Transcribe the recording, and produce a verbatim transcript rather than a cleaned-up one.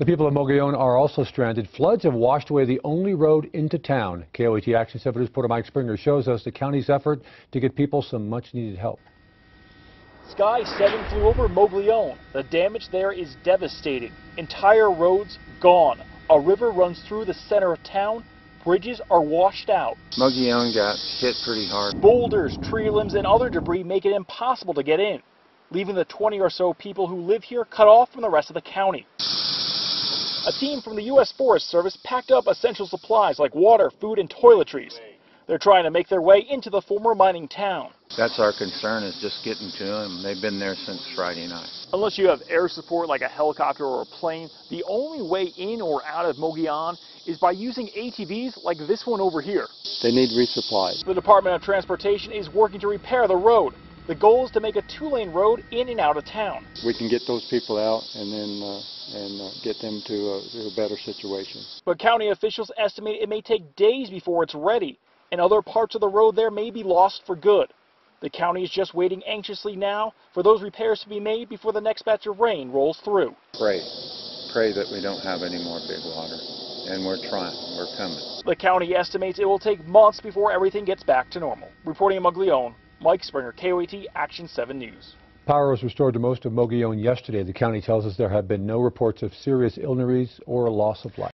The people of Mogollon are also stranded. Floods have washed away the only road into town. K O A T Action seven News reporter Mike Springer shows us the county's effort to get people some much-needed help. Sky seven flew over Mogollon. The damage there is devastating. Entire roads gone. A river runs through the center of town. Bridges are washed out. Mogollon got hit pretty hard. Boulders, tree limbs, and other debris make it impossible to get in, leaving the twenty or so people who live here cut off from the rest of the county. A team from the U S Forest Service packed up essential supplies like water, food, and toiletries. They're trying to make their way into the former mining town. That's our concern, is just getting to them. They've been there since Friday night. Unless you have air support like a helicopter or a plane, the only way in or out of Mogollon is by using A T Vs like this one over here. They need resupplies. The Department of Transportation is working to repair the road. The goal is to make a two-lane road in and out of town. We can get those people out and then uh, and uh, get them to a, to a better situation. But county officials estimate it may take days before it's ready, and other parts of the road there may be lost for good. The county is just waiting anxiously now for those repairs to be made before the next batch of rain rolls through. Pray, pray that we don't have any more big water, and we're trying, we're coming. The county estimates it will take months before everything gets back to normal. Reporting in Mogollon, Mike Springer, K O A T Action seven News. Power was restored to most of Mogollon yesterday. The county tells us there have been no reports of serious injuries or loss of life.